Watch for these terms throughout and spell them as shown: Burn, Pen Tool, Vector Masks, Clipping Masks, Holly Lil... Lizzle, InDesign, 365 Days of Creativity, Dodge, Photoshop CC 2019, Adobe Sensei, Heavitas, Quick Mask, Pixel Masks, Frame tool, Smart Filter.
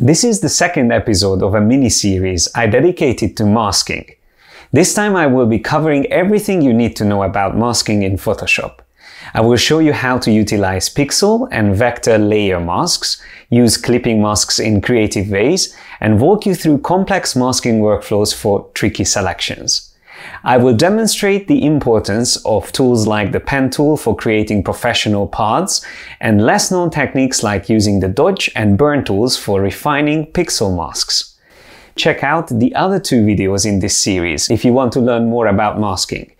This is the second episode of a mini-series I dedicated to masking. This time I will be covering everything you need to know about masking in Photoshop. I will show you how to utilize pixel and vector layer masks, use clipping masks in creative ways, and walk you through complex masking workflows for tricky selections. I will demonstrate the importance of tools like the Pen tool for creating professional paths and less known techniques like using the Dodge and Burn tools for refining pixel masks. Check out the other two videos in this series if you want to learn more about masking.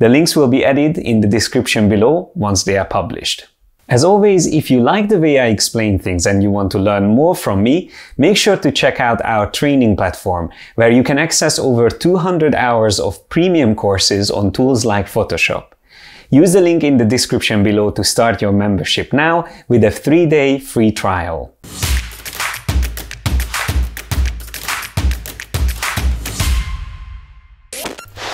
The links will be added in the description below once they are published. As always, if you like the way I explain things and you want to learn more from me, make sure to check out our training platform, where you can access over 200 hours of premium courses on tools like Photoshop. Use the link in the description below to start your membership now with a 3-day free trial.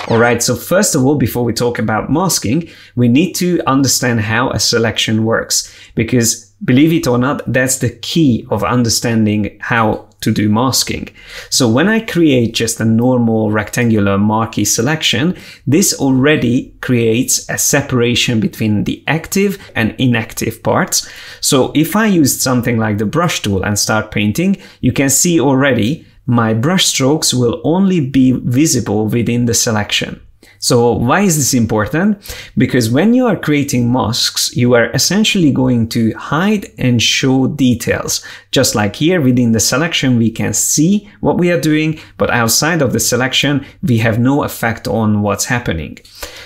Alright, so first of all, before we talk about masking, we need to understand how a selection works, because believe it or not, that's the key of understanding how to do masking. So when I create just a normal rectangular marquee selection, this already creates a separation between the active and inactive parts. So if I used something like the brush tool and start painting, you can see already my brush strokes will only be visible within the selection. So why is this important? Because when you are creating masks, you are essentially going to hide and show details. Just like here within the selection, we can see what we are doing, but outside of the selection, we have no effect on what's happening.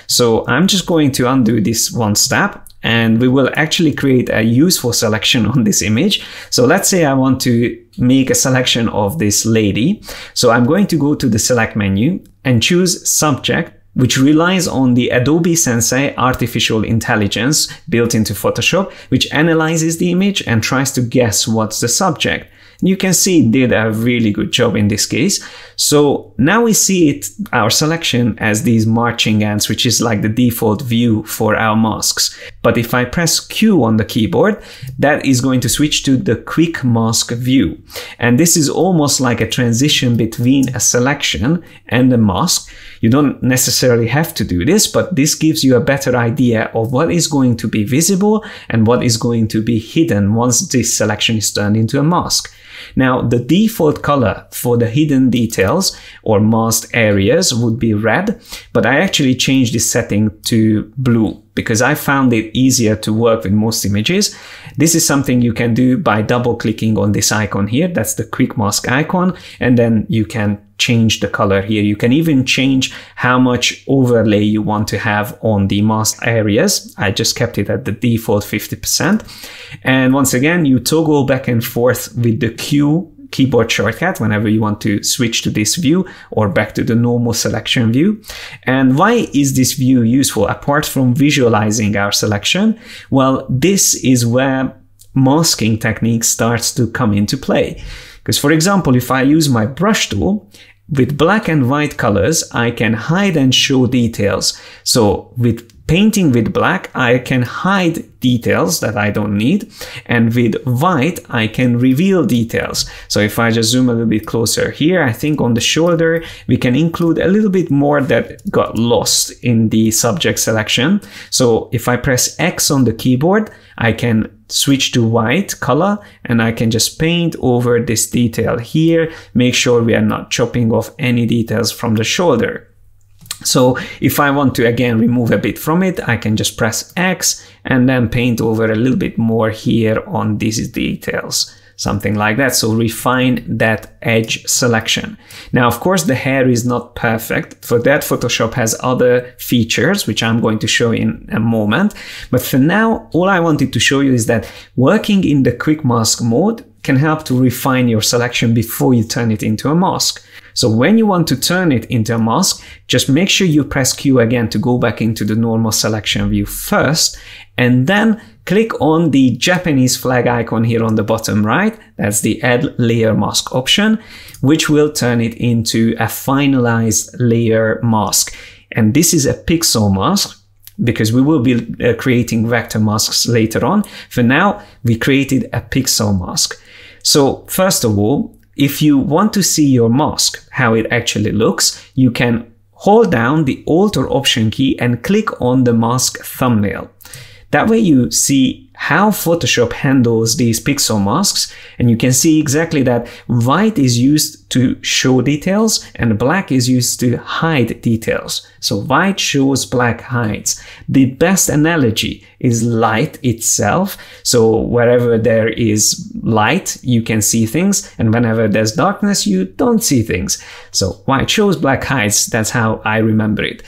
So I'm just going to undo this one step, and we will actually create a useful selection on this image. So let's say I want to make a selection of this lady. So I'm going to go to the select menu and choose subject, which relies on the Adobe Sensei artificial intelligence built into Photoshop, which analyzes the image and tries to guess what's the subject. You can see it did a really good job in this case. So now we see it, our selection, as these marching ants, which is like the default view for our masks. But if I press Q on the keyboard, that is going to switch to the quick mask view. And this is almost like a transition between a selection and a mask. You don't necessarily have to do this, but this gives you a better idea of what is going to be visible and what is going to be hidden once this selection is turned into a mask. Now, the default color for the hidden details or masked areas would be red, but I actually changed this setting to blue because I found it easier to work with most images. This is something you can do by double-clicking on this icon here. That's the quick mask icon, and then you can change the color here. You can even change how much overlay you want to have on the masked areas. I just kept it at the default 50%. And once again, you toggle back and forth with the Q keyboard shortcut whenever you want to switch to this view or back to the normal selection view. And why is this view useful apart from visualizing our selection? Well, this is where masking technique starts to come into play. Because for example, if I use my brush tool, with black and white colors, I can hide and show details. So with painting with black, I can hide details that I don't need. And with white, I can reveal details. So if I just zoom a little bit closer here, I think on the shoulder, we can include a little bit more that got lost in the subject selection. So if I press X on the keyboard, I can switch to white color and I can just paint over this detail here. Make sure we are not chopping off any details from the shoulder. So if I want to again remove a bit from it, I can just press X and then paint over a little bit more here on these details. Something like that. So refine that edge selection. Now, of course, the hair is not perfect. For that, Photoshop has other features, which I'm going to show in a moment. But for now, all I wanted to show you is that working in the quick mask mode can help to refine your selection before you turn it into a mask. So when you want to turn it into a mask, just make sure you press Q again to go back into the normal selection view first, and then click on the Japanese flag icon here on the bottom right. That's the Add Layer Mask option, which will turn it into a finalized layer mask. And this is a pixel mask, because we will be creating vector masks later on. For now, we created a pixel mask. So first of all, if you want to see your mask, how it actually looks, you can hold down the Alt or Option key and click on the mask thumbnail. That way you see how Photoshop handles these pixel masks, and you can see exactly that white is used to show details and black is used to hide details. So white shows, black hides. The best analogy is light itself. So wherever there is light, you can see things, and whenever there's darkness, you don't see things. So white shows, black hides. That's how I remember it.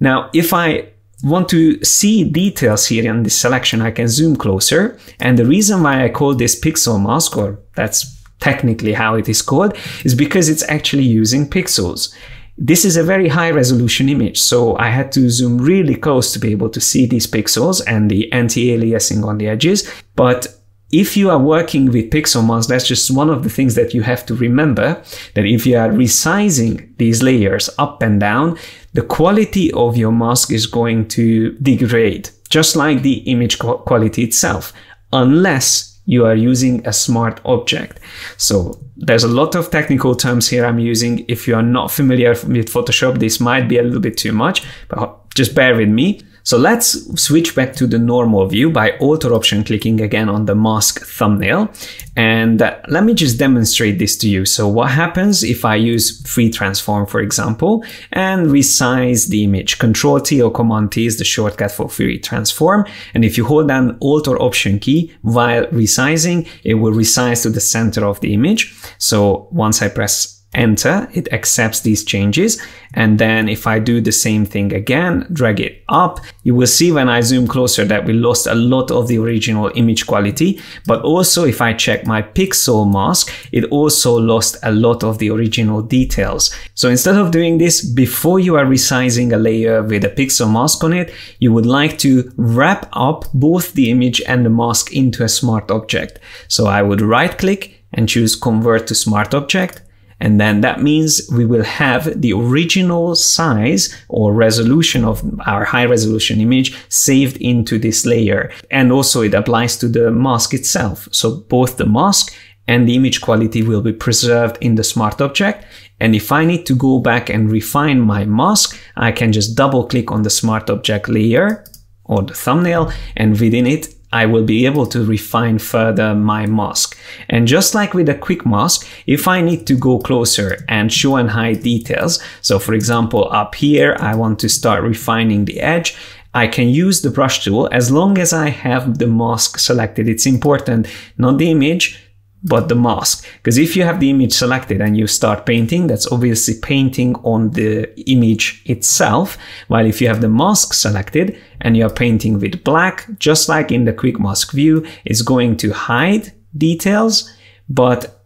Now, if I want to see details here in this selection, I can zoom closer. And the reason why I call this pixel mask, or that's technically how it is called, is because it's actually using pixels. This is a very high resolution image, so I had to zoom really close to be able to see these pixels and the anti-aliasing on the edges. But if you are working with pixel masks, that's just one of the things that you have to remember, that if you are resizing these layers up and down, the quality of your mask is going to degrade, just like the image quality itself, unless you are using a smart object. So there's a lot of technical terms here I'm using. If you are not familiar with Photoshop, this might be a little bit too much, but just bear with me. So let's switch back to the normal view by Alt or Option clicking again on the mask thumbnail. And let me just demonstrate this to you. So what happens if I use free transform, for example, and resize the image? Control T or Command T is the shortcut for free transform. And if you hold down Alt or Option key while resizing, it will resize to the center of the image. So once I press Enter, it accepts these changes. And then if I do the same thing again, drag it up, you will see when I zoom closer that we lost a lot of the original image quality. But also if I check my pixel mask, it also lost a lot of the original details. So instead of doing this, before you are resizing a layer with a pixel mask on it, you would like to wrap up both the image and the mask into a smart object. So I would right click and choose Convert to Smart Object. And then that means we will have the original size or resolution of our high resolution image saved into this layer. And also it applies to the mask itself. So both the mask and the image quality will be preserved in the smart object. And if I need to go back and refine my mask, I can just double click on the smart object layer or the thumbnail, and within it, I will be able to refine further my mask. And just like with a quick mask, if I need to go closer and show and hide details, so for example, up here, I want to start refining the edge, I can use the brush tool as long as I have the mask selected. It's important, not the image, but the mask. Because if you have the image selected and you start painting, that's obviously painting on the image itself. While if you have the mask selected and you're painting with black, just like in the quick mask view, it's going to hide details, but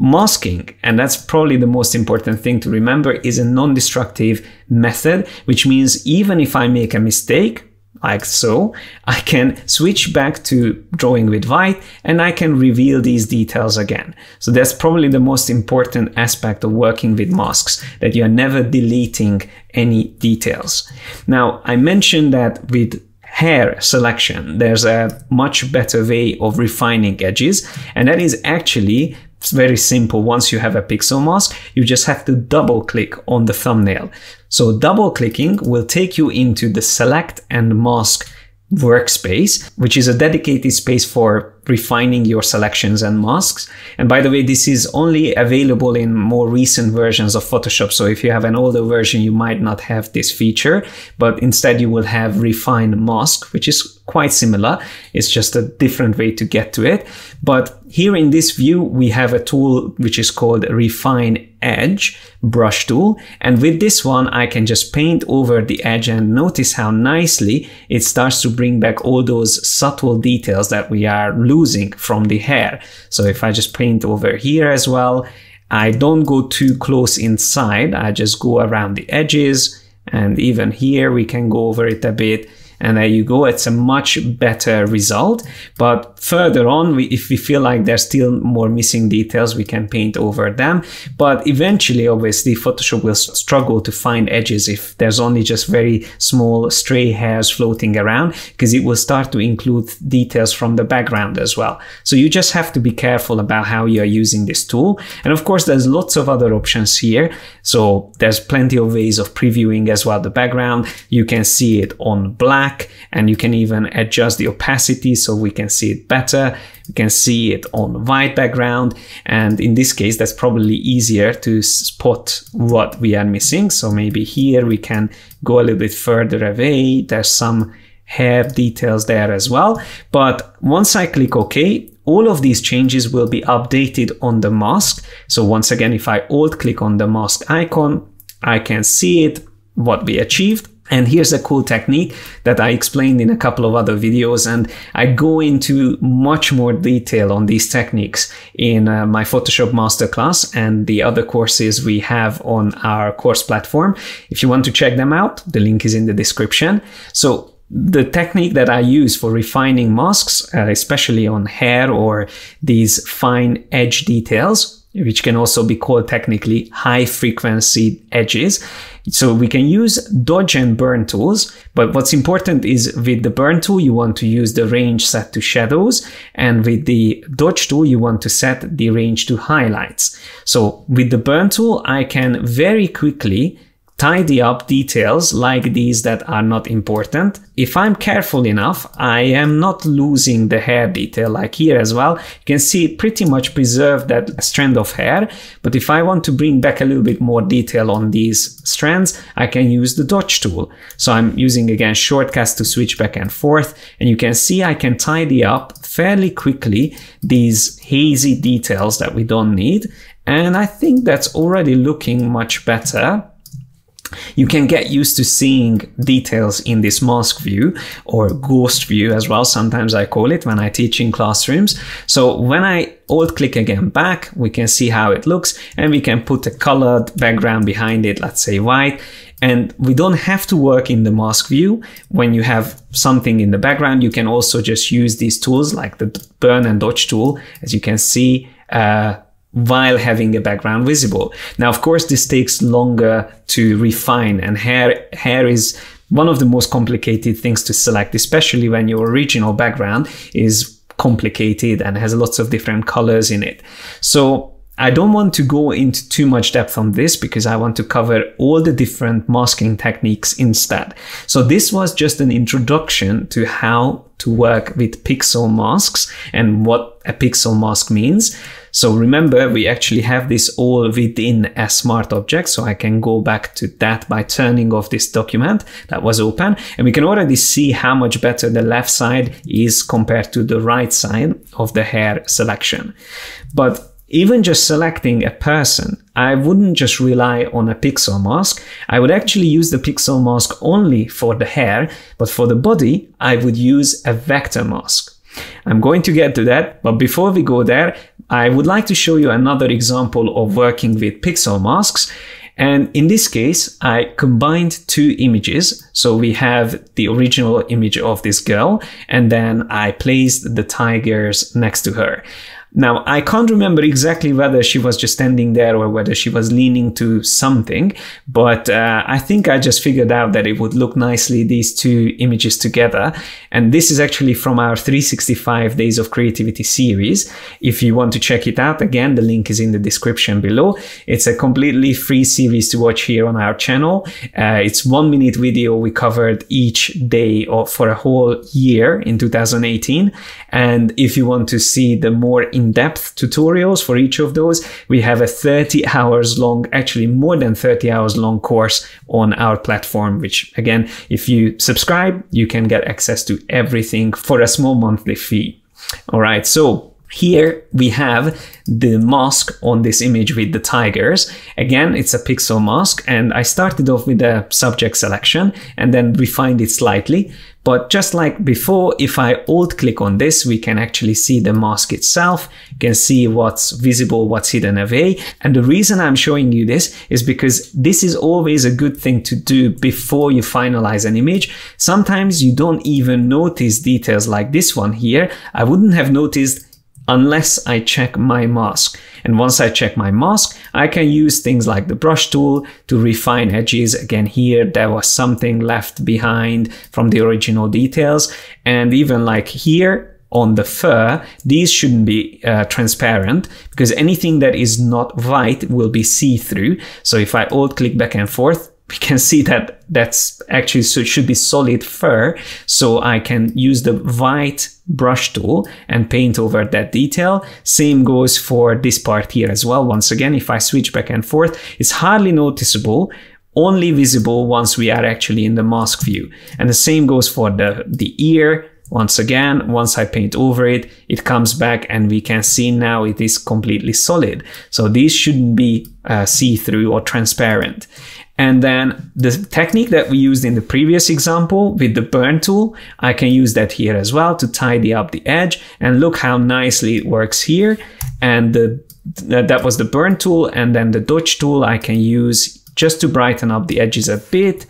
masking, and that's probably the most important thing to remember, is a non-destructive method, which means even if I make a mistake, like so, I can switch back to drawing with white and I can reveal these details again. So that's probably the most important aspect of working with masks, that you're never deleting any details. Now, I mentioned that with hair selection, there's a much better way of refining edges, and that is actually very simple. Once you have a pixel mask, you just have to double click on the thumbnail. So double clicking will take you into the Select and Mask workspace, which is a dedicated space for refining your selections and masks. And by the way, this is only available in more recent versions of Photoshop. So if you have an older version, you might not have this feature, but instead you will have Refine Mask, which is quite similar. It's just a different way to get to it. But here in this view, we have a tool which is called Refine Edge brush tool, and with this one I can just paint over the edge, and notice how nicely it starts to bring back all those subtle details that we are losing from the hair. So if I just paint over here as well, I don't go too close inside, I just go around the edges, and even here we can go over it a bit. and there you go. It's a much better result. But further on, if we feel like there's still more missing details, we can paint over them. But eventually, obviously, Photoshop will struggle to find edges if there's only just very small stray hairs floating around, because it will start to include details from the background as well. So you just have to be careful about how you're using this tool. And of course, there's lots of other options here. So there's plenty of ways of previewing as well the background. You can see it on black, and you can even adjust the opacity so we can see it better. You can see it on white background, and in this case that's probably easier to spot what we are missing. So maybe here we can go a little bit further away. There's some hair details there as well. But once I click OK, all of these changes will be updated on the mask. So once again, if I alt click on the mask icon, I can see it, what we achieved. And here's a cool technique that I explained in a couple of other videos, and I go into much more detail on these techniques in my Photoshop masterclass and the other courses we have on our course platform. If you want to check them out, the link is in the description. So the technique that I use for refining masks, especially on hair or these fine edge details, which can also be called technically high frequency edges. So we can use Dodge and Burn tools, but what's important is with the Burn tool, you want to use the range set to shadows, and with the Dodge tool, you want to set the range to highlights. So with the Burn tool, I can very quickly tidy up details like these that are not important. If I'm careful enough, I am not losing the hair detail like here as well. You can see pretty much preserve that strand of hair, but if I want to bring back a little bit more detail on these strands, I can use the Dodge tool. So I'm using again shortcuts to switch back and forth, and you can see I can tidy up fairly quickly these hazy details that we don't need, and I think that's already looking much better. You can get used to seeing details in this mask view or ghost view as well. Sometimes I call it when I teach in classrooms. So when I alt click again back, we can see how it looks, and we can put a colored background behind it, let's say white. And we don't have to work in the mask view. When you have something in the background, you can also just use these tools like the Burn and Dodge tool, as you can see, while having a background visible. Now, of course, this takes longer to refine, and hair is one of the most complicated things to select, especially when your original background is complicated and has lots of different colors in it. So I don't want to go into too much depth on this because I want to cover all the different masking techniques instead. So this was just an introduction to how to work with pixel masks and what a pixel mask means. So remember, we actually have this all within a smart object, so I can go back to that by turning off this document that was open, and we can already see how much better the left side is compared to the right side of the hair selection. But even just selecting a person, I wouldn't just rely on a pixel mask. I would actually use the pixel mask only for the hair, but for the body, I would use a vector mask. I'm going to get to that, but before we go there, I would like to show you another example of working with pixel masks. And in this case, I combined two images. So we have the original image of this girl, and then I placed the tigers next to her. Now, I can't remember exactly whether she was just standing there or whether she was leaning to something, but I think I just figured out that it would look nicely, these two images together. And this is actually from our 365 Days of Creativity series. If you want to check it out, again, the link is in the description below. It's a completely free series to watch here on our channel. It's 1 minute video. We covered each day for a whole year in 2018. And if you want to see the more in-depth tutorials for each of those, we have a 30 hours long, actually more than 30 hours long course on our platform, which again, if you subscribe, you can get access to everything for a small monthly fee. All right, so here we have the mask on this image with the tigers. Again, it's a pixel mask, and I started off with a subject selection and then refined it slightly. But just like before, if I alt click on this, we can actually see the mask itself. You can see what's visible, what's hidden away. And the reason I'm showing you this is because this is always a good thing to do before you finalize an image. Sometimes you don't even notice details like this one here. I wouldn't have noticed unless I check my mask. And once I check my mask, I can use things like the brush tool to refine edges. Again, here there was something left behind from the original details. And even like here on the fur, these shouldn't be transparent, because anything that is not white will be see-through. So if I alt click back and forth, we can see that that's actually, so it should be solid fur. So I can use the white brush tool and paint over that detail. Same goes for this part here as well. Once again, if I switch back and forth, it's hardly noticeable, only visible once we are actually in the mask view. And the same goes for the ear. Once again, once I paint over it, it comes back and we can see now it is completely solid. So these shouldn't be see-through or transparent. And then the technique that we used in the previous example with the burn tool, I can use that here as well to tidy up the edge, and look how nicely it works here. And that was the burn tool, and then the Dodge tool I can use just to brighten up the edges a bit,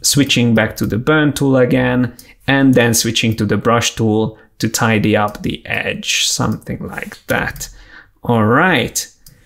switching back to the burn tool again, and then switching to the brush tool to tidy up the edge, something like that. All right,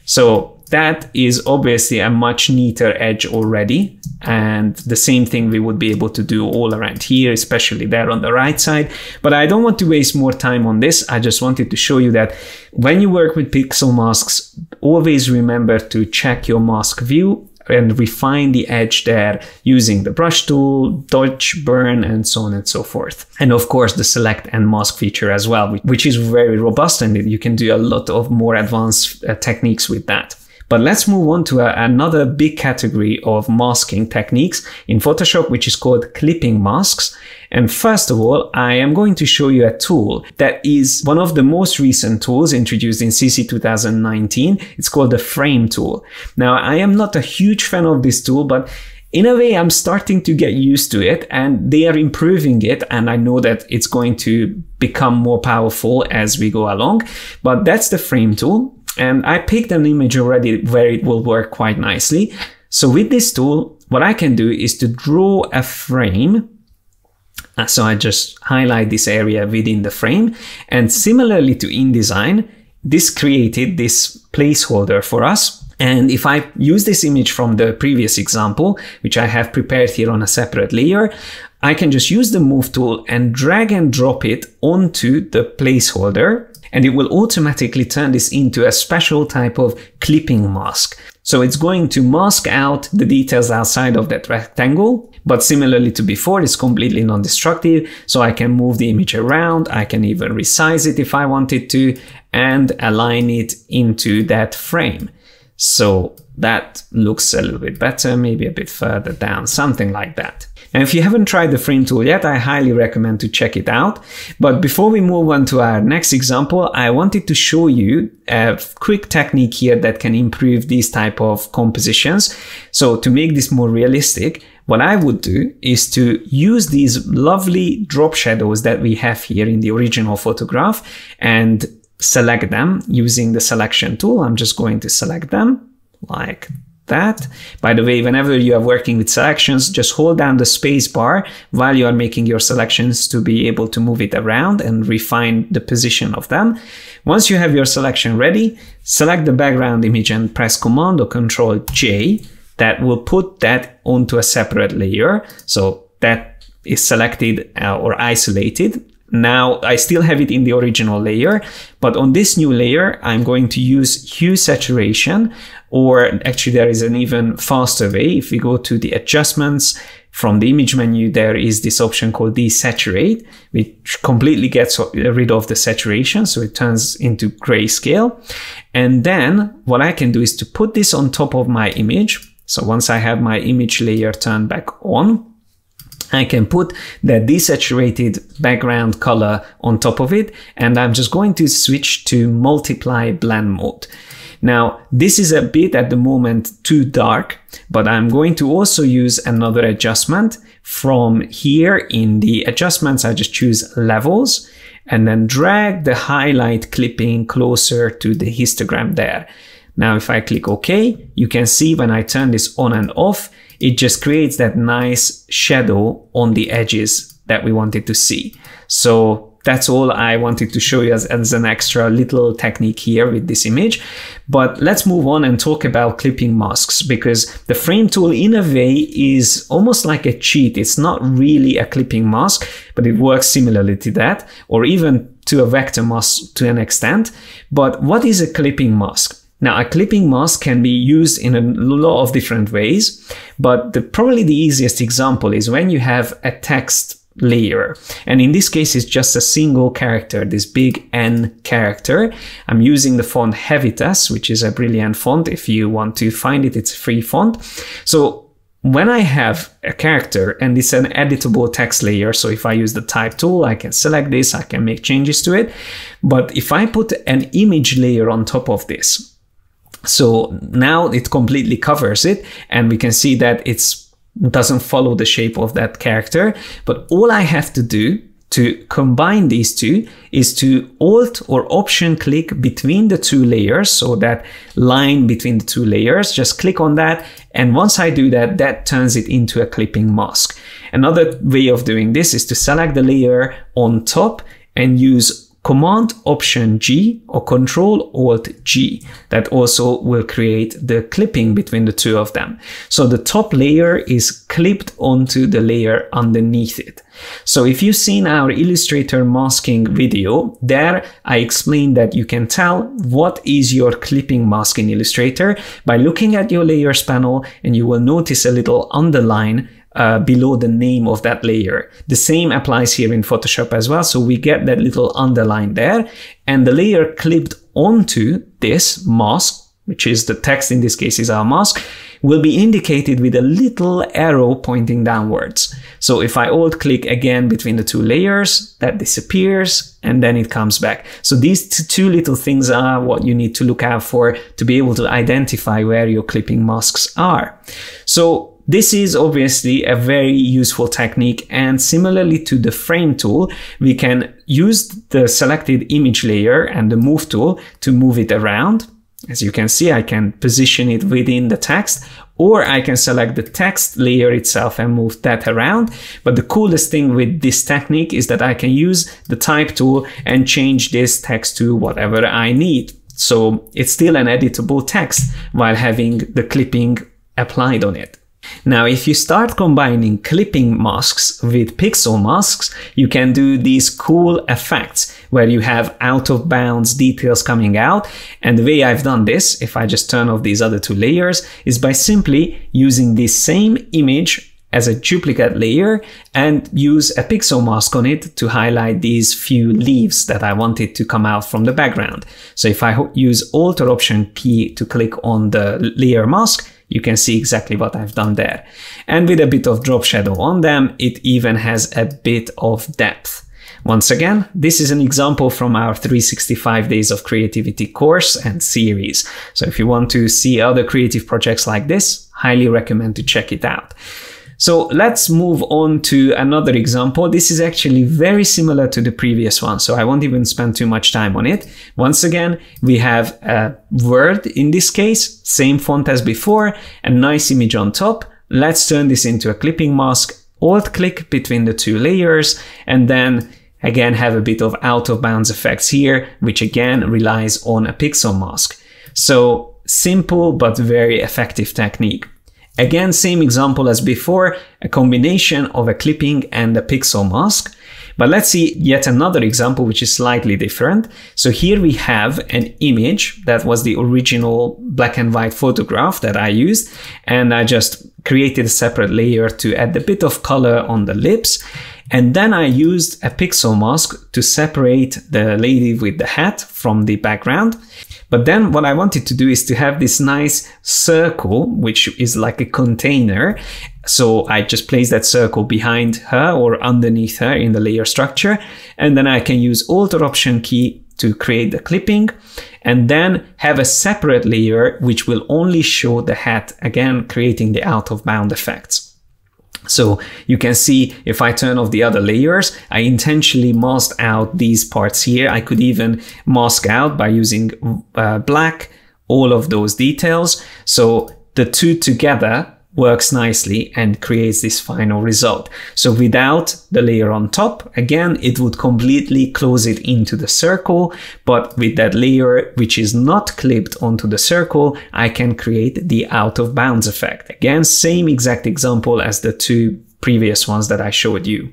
so that is obviously a much neater edge already, and the same thing we would be able to do all around here, especially there on the right side. But I don't want to waste more time on this. I just wanted to show you that when you work with pixel masks, always remember to check your mask view and refine the edge there using the brush tool, Dodge, Burn, and so on and so forth. And of course the select and mask feature as well, which is very robust, and you can do a lot of more advanced techniques with that. But let's move on to another big category of masking techniques in Photoshop, which is called clipping masks. And first of all, I am going to show you a tool that is one of the most recent tools introduced in CC 2019. It's called the Frame tool. Now, I am not a huge fan of this tool, but in a way, I'm starting to get used to it, and they are improving it, and I know that it's going to become more powerful as we go along. But that's the Frame tool. And I picked an image already where it will work quite nicely. So with this tool, what I can do is to draw a frame. So I just highlight this area within the frame. And similarly to InDesign, this created this placeholder for us. And if I use this image from the previous example, which I have prepared here on a separate layer, I can just use the move tool and drag and drop it onto the placeholder. And it will automatically turn this into a special type of clipping mask. So it's going to mask out the details outside of that rectangle, but similarly to before, it's completely non-destructive, so I can move the image around, I can even resize it if I wanted to, and align it into that frame. So that looks a little bit better, maybe a bit further down, something like that. And if you haven't tried the Frame tool yet, I highly recommend to check it out. But before we move on to our next example, I wanted to show you a quick technique here that can improve these type of compositions. So to make this more realistic, what I would do is to use these lovely drop shadows that we have here in the original photograph and select them using the selection tool. I'm just going to select them like that. By the way, whenever you are working with selections, just hold down the space bar while you are making your selections to be able to move it around and refine the position of them. Once you have your selection ready, select the background image and press Command or Control J. That will put that onto a separate layer. So that is selected or isolated. Now, I still have it in the original layer, but on this new layer, I'm going to use hue saturation, or actually there is an even faster way. If we go to the adjustments from the image menu, there is this option called desaturate, which completely gets rid of the saturation. So it turns into grayscale. And then what I can do is to put this on top of my image. So once I have my image layer turned back on, I can put that desaturated background color on top of it, and I'm just going to switch to multiply blend mode. Now, this is a bit at the moment too dark, but I'm going to also use another adjustment. From here in the adjustments, I just choose levels and then drag the highlight clipping closer to the histogram there. Now, if I click OK, you can see when I turn this on and off, it just creates that nice shadow on the edges that we wanted to see. So that's all I wanted to show you as an extra little technique here with this image. But let's move on and talk about clipping masks, because the frame tool in a way is almost like a cheat. It's not really a clipping mask, but it works similarly to that, or even to a vector mask to an extent. But what is a clipping mask? Now, a clipping mask can be used in a lot of different ways, but probably the easiest example is when you have a text layer. And in this case, it's just a single character, this big N character. I'm using the font Heavitas, which is a brilliant font. If you want to find it, it's a free font. So when I have a character and it's an editable text layer, so if I use the type tool, I can select this, I can make changes to it. But if I put an image layer on top of this, so now it completely covers it, and we can see that it doesn't follow the shape of that character. But all I have to do to combine these two is to Alt or Option click between the two layers, so that line between the two layers, just click on that, and once I do that, that turns it into a clipping mask. Another way of doing this is to select the layer on top and use Command Option G or Control Alt G. That also will create the clipping between the two of them. So the top layer is clipped onto the layer underneath it. So if you've seen our Illustrator masking video, there I explained that you can tell what is your clipping mask in Illustrator by looking at your layers panel, and you will notice a little underline below the name of that layer. The same applies here in Photoshop as well, so we get that little underline there, and the layer clipped onto this mask, which is the text, in this case is our mask, will be indicated with a little arrow pointing downwards. So if I Alt click again between the two layers, that disappears and then it comes back. So these two little things are what you need to look out for to be able to identify where your clipping masks are. So this is obviously a very useful technique, and similarly to the frame tool, we can use the selected image layer and the move tool to move it around. As you can see, I can position it within the text, or I can select the text layer itself and move that around. But the coolest thing with this technique is that I can use the type tool and change this text to whatever I need. So it's still an editable text while having the clipping applied on it. Now, if you start combining clipping masks with pixel masks, you can do these cool effects where you have out of bounds details coming out. And the way I've done this, if I just turn off these other two layers, is by simply using this same image as a duplicate layer and use a pixel mask on it to highlight these few leaves that I wanted to come out from the background. So if I use Alt or Option P to click on the layer mask, you can see exactly what I've done there. And with a bit of drop shadow on them, it even has a bit of depth. Once again, this is an example from our 365 Days of Creativity course and series. So if you want to see other creative projects like this, highly recommend to check it out. So let's move on to another example. This is actually very similar to the previous one, so I won't even spend too much time on it. Once again, we have a word in this case, same font as before, a nice image on top. Let's turn this into a clipping mask, Alt click between the two layers, and then again have a bit of out of bounds effects here, which again relies on a pixel mask. So simple but very effective technique. Again, same example as before, a combination of a clipping and a pixel mask. But let's see yet another example, which is slightly different. So here we have an image that was the original black and white photograph that I used, and I just created a separate layer to add a bit of color on the lips. And then I used a pixel mask to separate the lady with the hat from the background. But then what I wanted to do is to have this nice circle, which is like a container. So I just place that circle behind her or underneath her in the layer structure. And then I can use Alt or Option key to create the clipping, and then have a separate layer which will only show the hat, again creating the out of bound effects. So you can see if I turn off the other layers, I intentionally masked out these parts here. I could even mask out by using black, all of those details. So the two together works nicely and creates this final result. So without the layer on top, again, it would completely close it into the circle. But with that layer, which is not clipped onto the circle, I can create the out of bounds effect. Again, same exact example as the two previous ones that I showed you.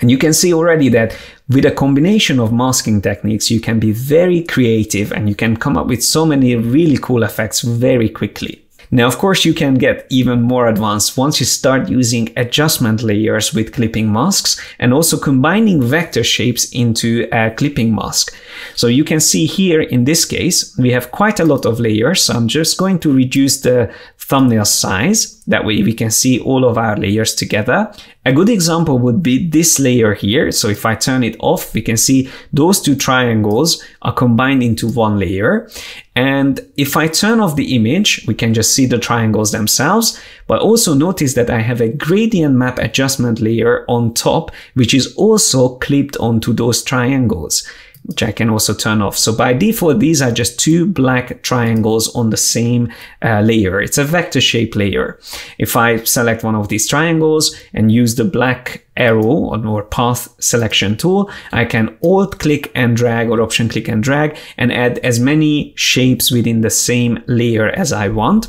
And you can see already that with a combination of masking techniques, you can be very creative and you can come up with so many really cool effects very quickly. Now, of course, you can get even more advanced once you start using adjustment layers with clipping masks and also combining vector shapes into a clipping mask. So you can see here in this case, we have quite a lot of layers. So I'm just going to reduce the thumbnail size. That way we can see all of our layers together. A good example would be this layer here. So if I turn it off, we can see those two triangles are combined into one layer. And if I turn off the image, we can just see the triangles themselves. But also notice that I have a gradient map adjustment layer on top, which is also clipped onto those triangles, which I can also turn off. So by default, these are just two black triangles on the same layer. It's a vector shape layer. If I select one of these triangles and use the black arrow or path selection tool, I can alt click and drag or option click and drag and add as many shapes within the same layer as I want.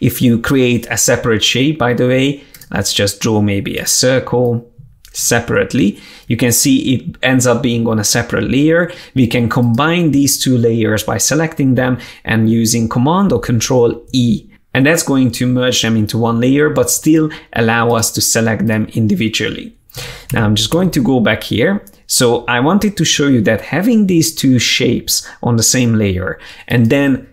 If you create a separate shape, by the way, let's just draw maybe a circle separately. You can see it ends up being on a separate layer. We can combine these two layers by selecting them and using Command or Control E. And that's going to merge them into one layer, but still allow us to select them individually. Now I'm just going to go back here. So I wanted to show you that having these two shapes on the same layer and then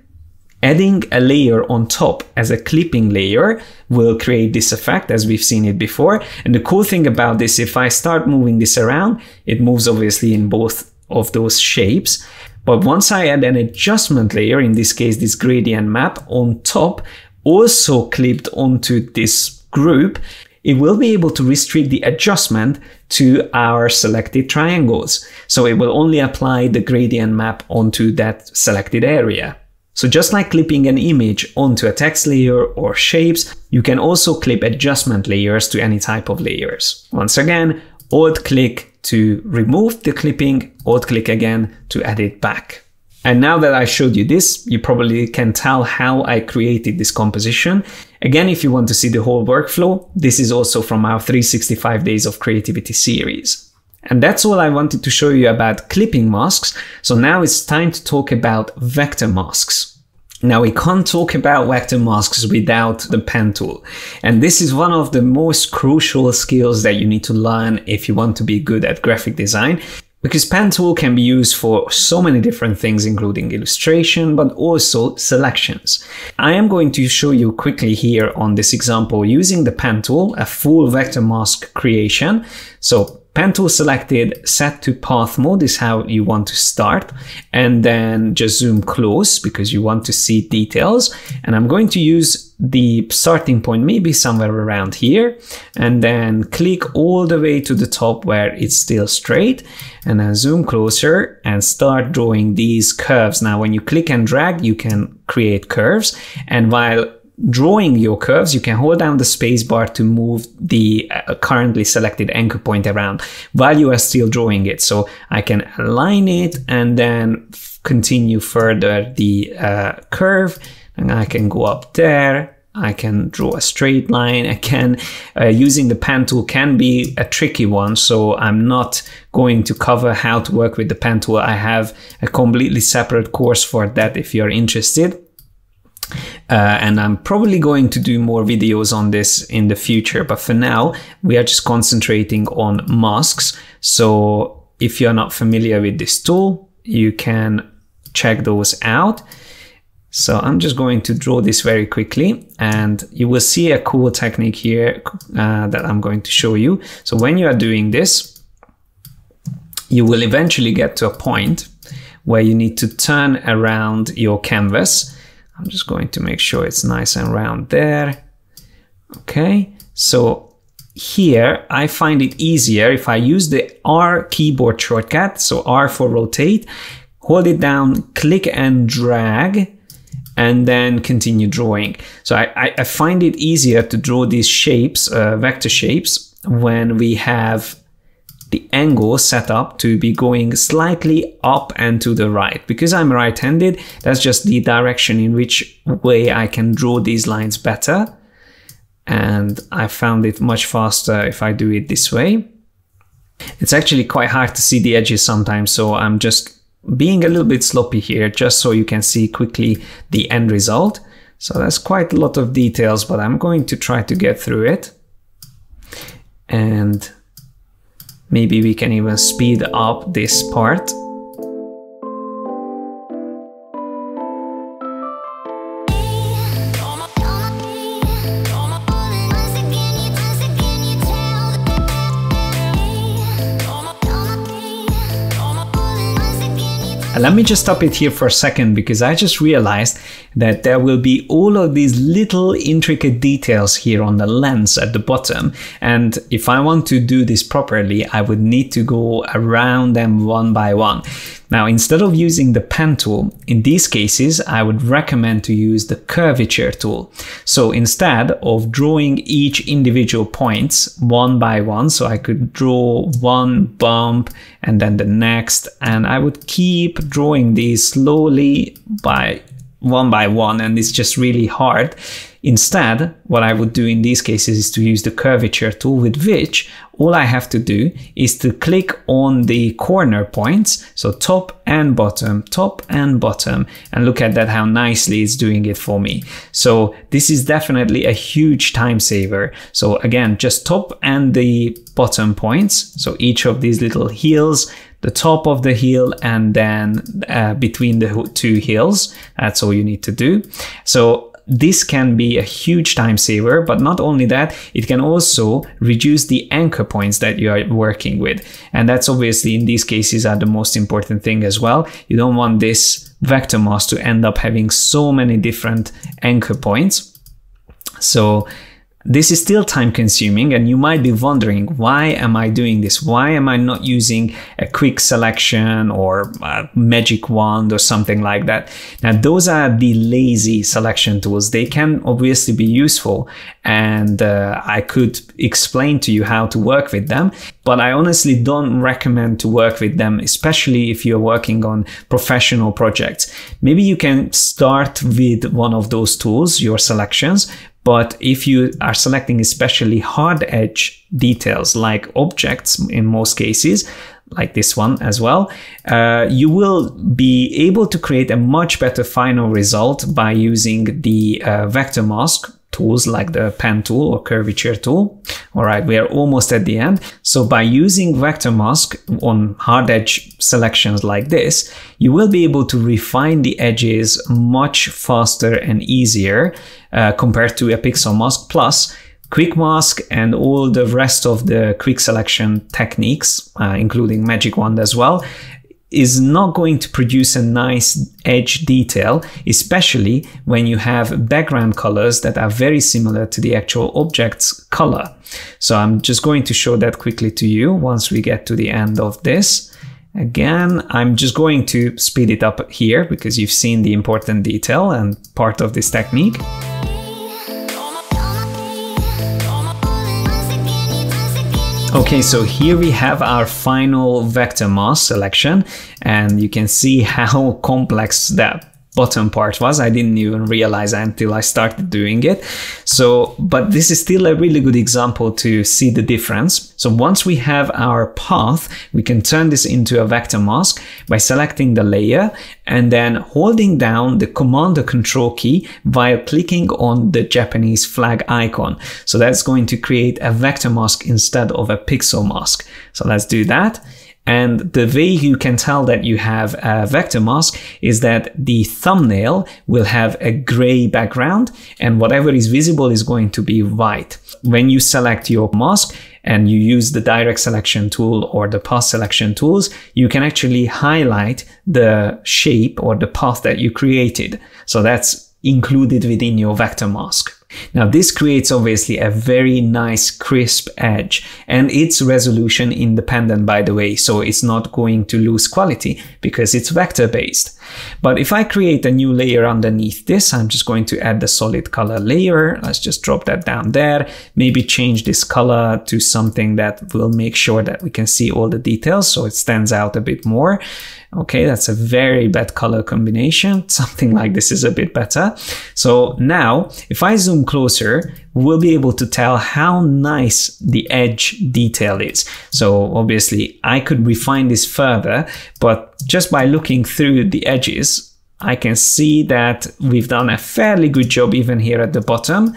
adding a layer on top as a clipping layer will create this effect as we've seen it before. And the cool thing about this, if I start moving this around, it moves obviously in both of those shapes. But once I add an adjustment layer, in this case, this gradient map on top, also clipped onto this group, it will be able to restrict the adjustment to our selected triangles. So it will only apply the gradient map onto that selected area. So just like clipping an image onto a text layer or shapes, you can also clip adjustment layers to any type of layers. Once again, Alt-click to remove the clipping, Alt-click again to add it back. And now that I showed you this, you probably can tell how I created this composition. Again, if you want to see the whole workflow, this is also from our 365 Days of Creativity series. And that's all I wanted to show you about clipping masks. So now it's time to talk about vector masks. Now we can't talk about vector masks without the pen tool. And this is one of the most crucial skills that you need to learn if you want to be good at graphic design. Because Pen Tool can be used for so many different things, including illustration, but also selections. I am going to show you quickly here on this example using the Pen Tool, a full vector mask creation. So Pen Tool selected, set to path mode is how you want to start, and then just zoom close because you want to see details. And I'm going to use the starting point, maybe somewhere around here, and then click all the way to the top where it's still straight, and then zoom closer and start drawing these curves. Now, when you click and drag, you can create curves, and while drawing your curves, you can hold down the spacebar to move the currently selected anchor point around while you are still drawing it. So I can align it and then continue further the curve, and I can go up there. I can draw a straight line. Again, using the pen tool can be a tricky one, so I'm not going to cover how to work with the pen tool. I have a completely separate course for that if you're interested. And I'm probably going to do more videos on this in the future, but for now we are just concentrating on masks. So if you're not familiar with this tool, you can check those out. So I'm just going to draw this very quickly, and you will see a cool technique here that I'm going to show you. So when you are doing this, you will eventually get to a point where you need to turn around your canvas. I'm just going to make sure it's nice and round there. Okay, so here I find it easier if I use the R keyboard shortcut, so R for rotate, hold it down, click and drag, and then continue drawing. So I find it easier to draw these shapes, vector shapes, when we have the angle set up to be going slightly up and to the right. Because I'm right-handed, that's just the direction in which way I can draw these lines better. And I found it much faster if I do it this way. It's actually quite hard to see the edges sometimes, so I'm just being a little bit sloppy here, just so you can see quickly the end result. So that's quite a lot of details, but I'm going to try to get through it. And maybe we can even speed up this part. Let me just stop it here for a second, because I just realized that there will be all of these little intricate details here on the lens at the bottom, and if I want to do this properly I would need to go around them one by one. Now, instead of using the pen tool, in these cases I would recommend to use the curvature tool. So instead of drawing each individual point one by one, so I could draw one bump and then the next, and I would keep drawing these slowly by one, and it's just really hard. Instead, what I would do in these cases is to use the curvature tool, with which all I have to do is to click on the corner points, so top and bottom, and look at that, how nicely it's doing it for me. So this is definitely a huge time saver. So again, just top and the bottom points, so each of these little heels, the top of the heel, and then between the two heels. That's all you need to do. So this can be a huge time saver, but not only that, it can also reduce the anchor points that you are working with. And that's obviously, in these cases, are the most important thing as well. You don't want this vector mask to end up having so many different anchor points. So this is still time consuming, and you might be wondering, why am I doing this? Why am I not using a quick selection or a magic wand or something like that? Now, those are the lazy selection tools. They can obviously be useful, and I could explain to you how to work with them, but I honestly don't recommend to work with them, especially if you're working on professional projects. Maybe you can start with one of those tools, your selections. But if you are selecting especially hard edge details like objects, in most cases, like this one as well, you will be able to create a much better final result by using the vector mask tools like the pen tool or curvature tool. All right, we are almost at the end. So by using vector mask on hard edge selections like this, you will be able to refine the edges much faster and easier compared to a pixel mask, plus quick mask and all the rest of the quick selection techniques, including magic wand as well, is not going to produce a nice edge detail, especially when you have background colors that are very similar to the actual object's color. So I'm just going to show that quickly to you once we get to the end of this. Again, I'm just going to speed it up here because you've seen the important detail and part of this technique. Okay, so here we have our final vector mask selection, and you can see how complex that bottom part was. I didn't even realize until I started doing it. So, but this is still a really good example to see the difference. So once we have our path, we can turn this into a vector mask by selecting the layer and then holding down the Command or Control key while clicking on the Japanese flag icon. So that's going to create a vector mask instead of a pixel mask. So let's do that. And the way you can tell that you have a vector mask is that the thumbnail will have a gray background, and whatever is visible is going to be white. When you select your mask and you use the direct selection tool or the path selection tools, you can actually highlight the shape or the path that you created. So that's included within your vector mask. Now this creates obviously a very nice crisp edge, and it's resolution independent, by the way, so it's not going to lose quality because it's vector based. But if I create a new layer underneath this, I'm just going to add the solid color layer. Let's just drop that down there, maybe change this color to something that will make sure that we can see all the details so it stands out a bit more. Okay, that's a very bad color combination. Something like this is a bit better. So now if I zoom closer, we'll be able to tell how nice the edge detail is. So obviously I could refine this further, but just by looking through the edges, I can see that we've done a fairly good job even here at the bottom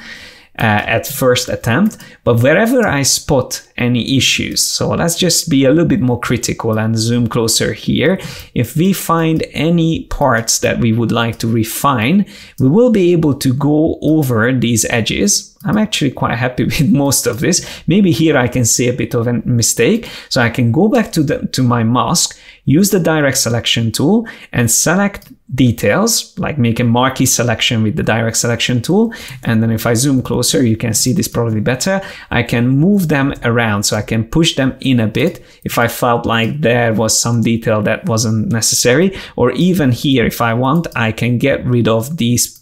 at first attempt, but wherever I spot any issues, so let's just be a little bit more critical and zoom closer here. If we find any parts that we would like to refine, we will be able to go over these edges. I'm actually quite happy with most of this. Maybe here I can see a bit of a mistake, so I can go back to my mask, use the direct selection tool and select details, like make a marquee selection with the direct selection tool. And then if I zoom closer, you can see this probably better. I can move them around, so I can push them in a bit if I felt like there was some detail that wasn't necessary. Or even here, if I want, I can get rid of these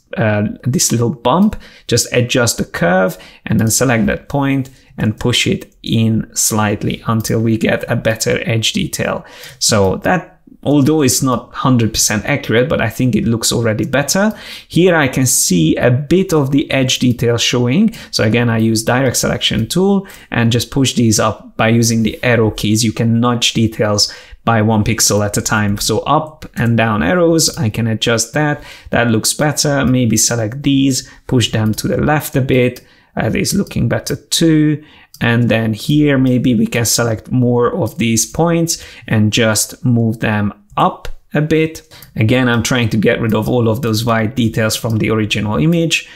this little bump, just adjust the curve and then select that point and push it in slightly until we get a better edge detail. So that, although it's not 100% accurate, but I think it looks already better. Here I can see a bit of the edge detail showing. So again, I use direct selection tool and just push these up by using the arrow keys. You can nudge details by 1 pixel at a time. So up and down arrows, I can adjust that. That looks better. Maybe select these, push them to the left a bit. That is looking better too. And then here maybe we can select more of these points and just move them up a bit. Again, I'm trying to get rid of all of those white details from the original image.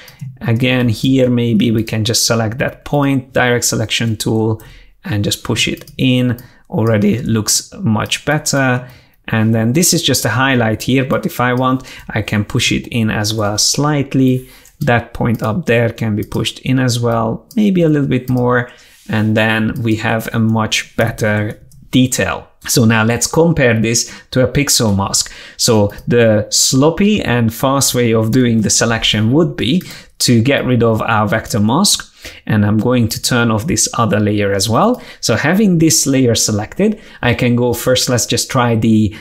Again, here maybe we can just select that point, direct selection tool, and just push it in. Already looks much better. And then this is just a highlight here, but if I want, I can push it in as well slightly. That point up there can be pushed in as well, maybe a little bit more. And then we have a much better detail. So now let's compare this to a pixel mask. So the sloppy and fast way of doing the selection would be to get rid of our vector mask. And I'm going to turn off this other layer as well. So having this layer selected, I can go first, let's just try the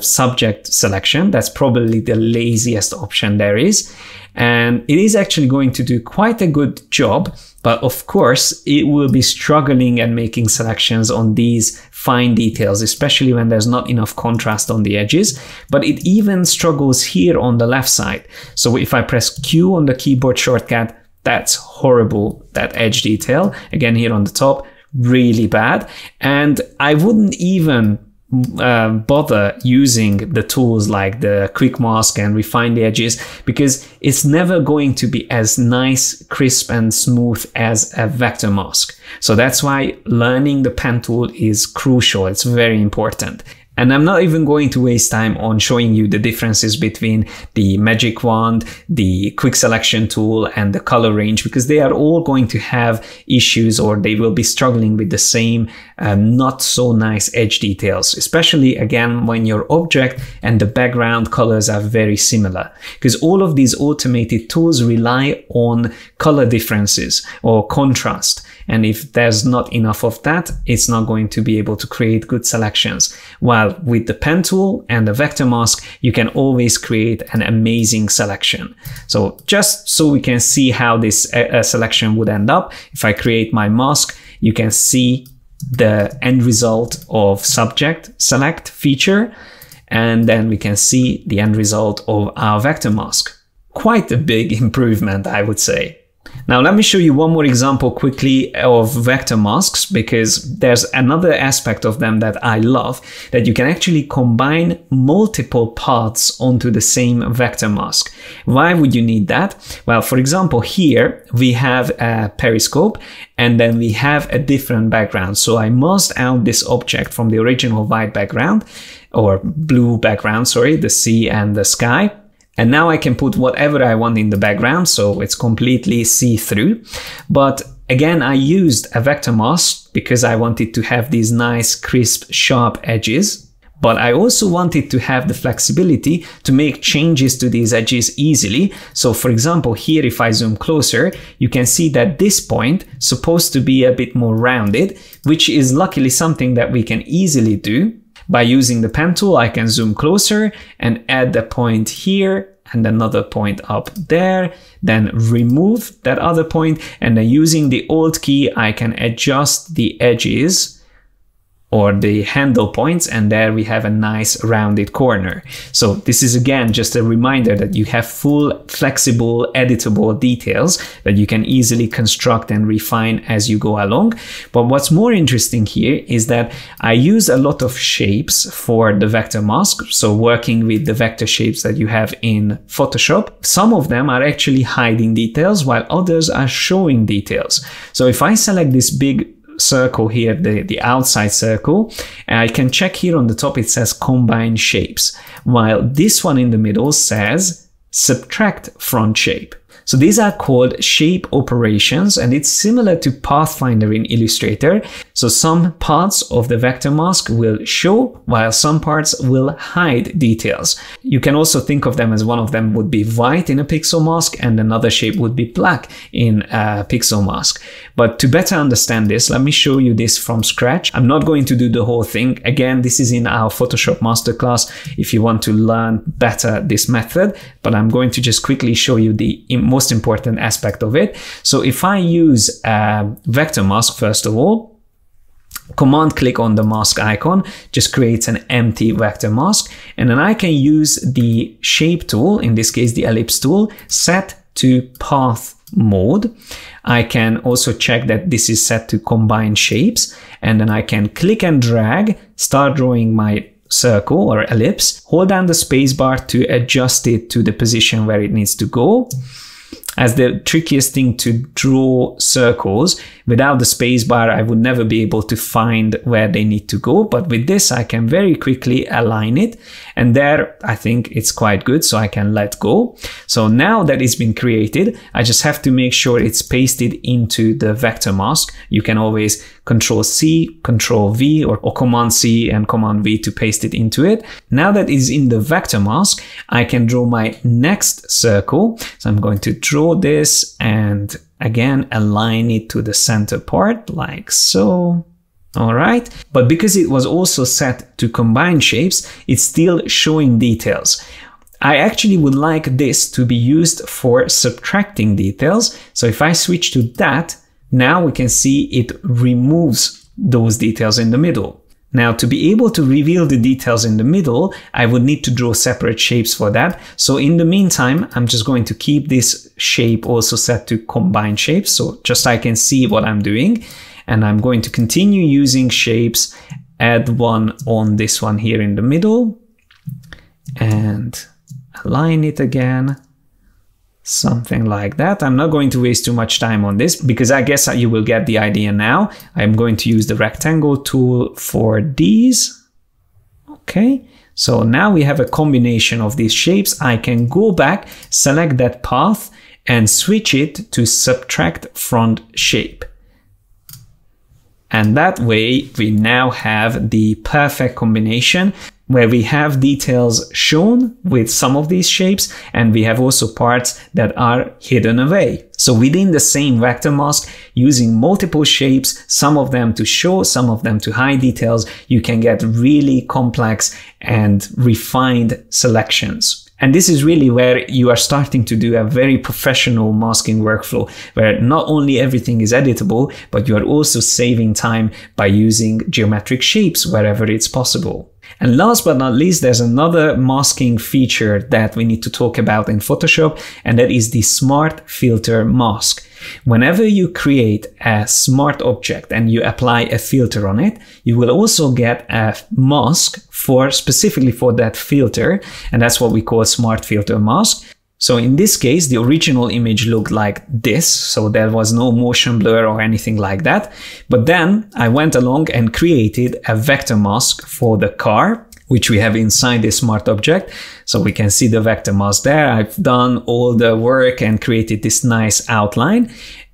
subject selection. That's probably the laziest option there is. And it is actually going to do quite a good job, but of course it will be struggling and making selections on these fine details, especially when there's not enough contrast on the edges. But it even struggles here on the left side. So if I press Q on the keyboard shortcut, that's horrible, that edge detail. Again, here on the top, really bad. And I wouldn't even bother using the tools like the quick mask and refine the edges, because it's never going to be as nice, crisp and smooth as a vector mask. So that's why learning the pen tool is crucial. It's very important. And I'm not even going to waste time on showing you the differences between the magic wand, the quick selection tool and the color range, because they are all going to have issues, or they will be struggling with the same not so nice edge details, especially again when your object and the background colors are very similar, because all of these automated tools rely on color differences or contrast. And if there's not enough of that, it's not going to be able to create good selections. While with the pen tool and the vector mask, you can always create an amazing selection. So just so we can see how this selection would end up, if I create my mask, you can see the end result of subject select feature, and then we can see the end result of our vector mask. Quite a big improvement, I would say. Now let me show you one more example quickly of vector masks, because there's another aspect of them that I love, that you can actually combine multiple parts onto the same vector mask. Why would you need that? Well, for example, here we have a periscope and then we have a different background. So I masked out this object from the original white background, or blue background, sorry, the sea and the sky. And now I can put whatever I want in the background, so it's completely see-through. But again, I used a vector mask because I wanted to have these nice, crisp, sharp edges. But I also wanted to have the flexibility to make changes to these edges easily. So for example, here, if I zoom closer, you can see that this point is supposed to be a bit more rounded, which is luckily something that we can easily do. By using the pen tool, I can zoom closer and add a point here and another point up there, then remove that other point, and then using the Alt key, I can adjust the edges or the handle points, and there we have a nice rounded corner. So this is again just a reminder that you have full, flexible, editable details that you can easily construct and refine as you go along. But what's more interesting here is that I use a lot of shapes for the vector mask, so working with the vector shapes that you have in Photoshop. Some of them are actually hiding details, while others are showing details. So if I select this big circle here, the outside circle, and I can check here on the top, it says combine shapes, while this one in the middle says subtract front shape. So these are called shape operations, and it's similar to Pathfinder in Illustrator. So some parts of the vector mask will show, while some parts will hide details. You can also think of them as one of them would be white in a pixel mask and another shape would be black in a pixel mask. But to better understand this, let me show you this from scratch. I'm not going to do the whole thing. Again, this is in our Photoshop masterclass if you want to learn better this method, but I'm going to just quickly show you the most important aspect of it. So if I use a vector mask, first of all, command click on the mask icon just creates an empty vector mask, and then I can use the shape tool, in this case the ellipse tool, set to path mode. I can also check that this is set to combine shapes, and then I can click and drag, start drawing my circle or ellipse, hold down the spacebar to adjust it to the position where it needs to go. As the trickiest thing to draw circles, without the spacebar I would never be able to find where they need to go, but with this I can very quickly align it, and there I think it's quite good, so I can let go. So now that it's been created, I just have to make sure it's pasted into the vector mask. You can always Control C, Control V, or Command C and Command V to paste it into it. Now that is in the vector mask, I can draw my next circle. So I'm going to draw this and again align it to the center part like so. All right, but because it was also set to combine shapes, it's still showing details. I actually would like this to be used for subtracting details. So if I switch to that, now we can see it removes those details in the middle. Now, to be able to reveal the details in the middle, I would need to draw separate shapes for that. So in the meantime, I'm just going to keep this shape also set to combine shapes, so just I can see what I'm doing. And I'm going to continue using shapes, add one on this one here in the middle, and align it again. Something like that. I'm not going to waste too much time on this because I guess you will get the idea now. I'm going to use the rectangle tool for these. Okay, so now we have a combination of these shapes. I can go back, select that path and switch it to subtract front shape. And that way we now have the perfect combination where we have details shown with some of these shapes, and we have also parts that are hidden away. So within the same vector mask, using multiple shapes, some of them to show, some of them to hide details, you can get really complex and refined selections. And this is really where you are starting to do a very professional masking workflow, where not only everything is editable, but you are also saving time by using geometric shapes wherever it's possible. And last but not least, there's another masking feature that we need to talk about in Photoshop, and that is the Smart Filter mask. Whenever you create a smart object and you apply a filter on it, you will also get a mask for specifically for that filter, and that's what we call Smart Filter mask. So in this case, the original image looked like this, so there was no motion blur or anything like that. But then I went along and created a vector mask for the car, which we have inside this smart object. So we can see the vector mask there. I've done all the work and created this nice outline.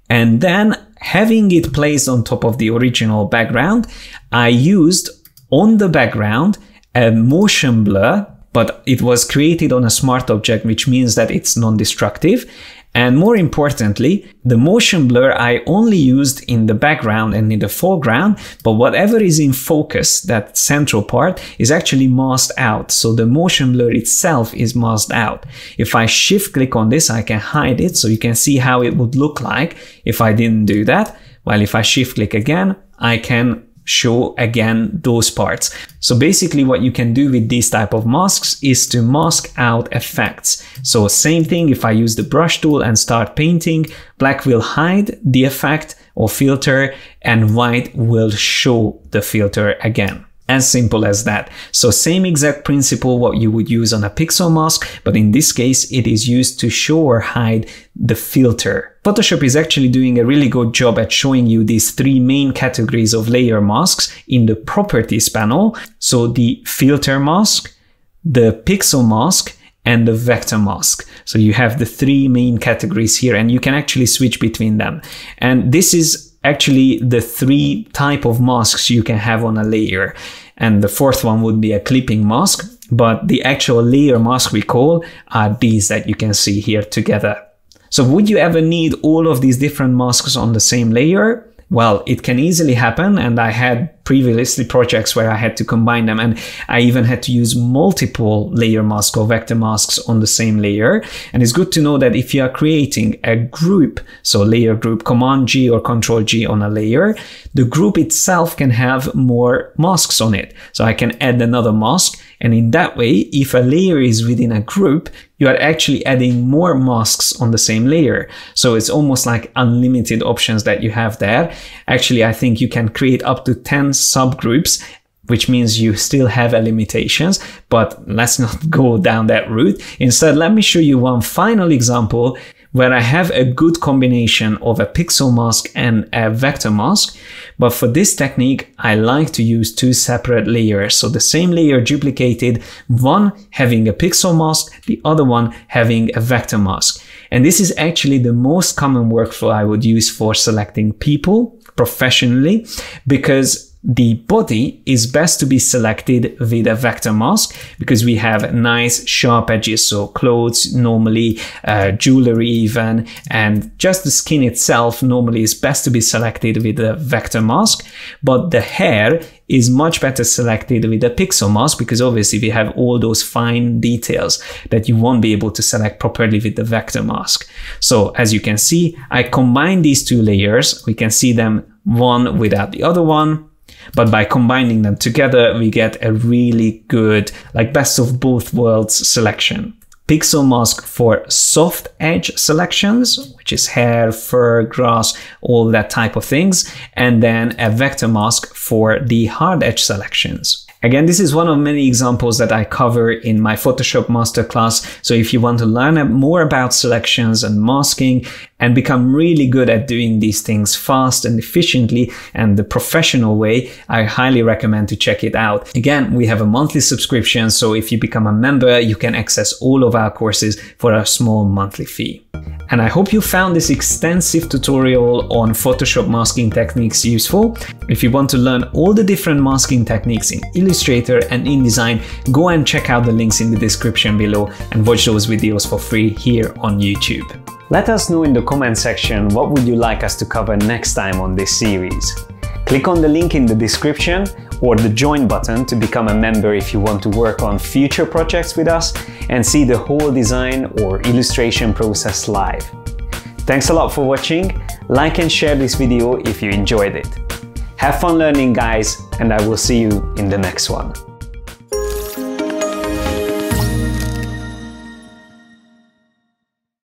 And then having it placed on top of the original background, I used on the background a motion blur, but it was created on a smart object, which means that it's non-destructive. And more importantly, the motion blur I only used in the background and in the foreground, but whatever is in focus, that central part, is actually masked out. So the motion blur itself is masked out. If I shift click on this, I can hide it, so you can see how it would look like if I didn't do that. While if I shift click again, I can show again those parts. So basically what you can do with these type of masks is to mask out effects. So same thing, if I use the brush tool and start painting, black will hide the effect or filter and white will show the filter again. As simple as that. So same exact principle what you would use on a pixel mask, but in this case it is used to show or hide the filter. Photoshop is actually doing a really good job at showing you these three main categories of layer masks in the properties panel. So the filter mask, the pixel mask, and the vector mask. So you have the three main categories here and you can actually switch between them. And this is actually the three type of masks you can have on a layer. And the fourth one would be a clipping mask, but the actual layer mask we call are these that you can see here together. So would you ever need all of these different masks on the same layer? Well, it can easily happen, and I had previously projects where I had to combine them, and I even had to use multiple layer masks or vector masks on the same layer. And it's good to know that if you are creating a group, so layer group, Command G or Control G on a layer, the group itself can have more masks on it. So I can add another mask, and in that way, if a layer is within a group, you are actually adding more masks on the same layer. So it's almost like unlimited options that you have there. Actually, I think you can create up to 10 subgroups, which means you still have limitations, but let's not go down that route. Instead, let me show you one final example where I have a good combination of a pixel mask and a vector mask. But for this technique, I like to use two separate layers. So the same layer duplicated, one having a pixel mask, the other one having a vector mask. And this is actually the most common workflow I would use for selecting people professionally, because the body is best to be selected with a vector mask because we have nice sharp edges, so clothes normally, jewelry even, and just the skin itself normally is best to be selected with a vector mask, but the hair is much better selected with a pixel mask because obviously we have all those fine details that you won't be able to select properly with the vector mask. So as you can see, I combine these two layers. We can see them one without the other one, but by combining them together, we get a really good, like, best of both worlds selection. Pixel mask for soft edge selections, which is hair, fur, grass, all that type of things, and then a vector mask for the hard edge selections. Again, this is one of many examples that I cover in my Photoshop masterclass. So if you want to learn more about selections and masking and become really good at doing these things fast and efficiently and the professional way, I highly recommend to check it out. Again, we have a monthly subscription. So if you become a member, you can access all of our courses for a small monthly fee. And I hope you found this extensive tutorial on Photoshop masking techniques useful. If you want to learn all the different masking techniques in Illustrator and InDesign, go and check out the links in the description below and watch those videos for free here on YouTube. Let us know in the comment section what would you like us to cover next time on this series. Click on the link in the description or the join button to become a member if you want to work on future projects with us and see the whole design or illustration process live. Thanks a lot for watching. Like and share this video if you enjoyed it. Have fun learning, guys, and I will see you in the next one.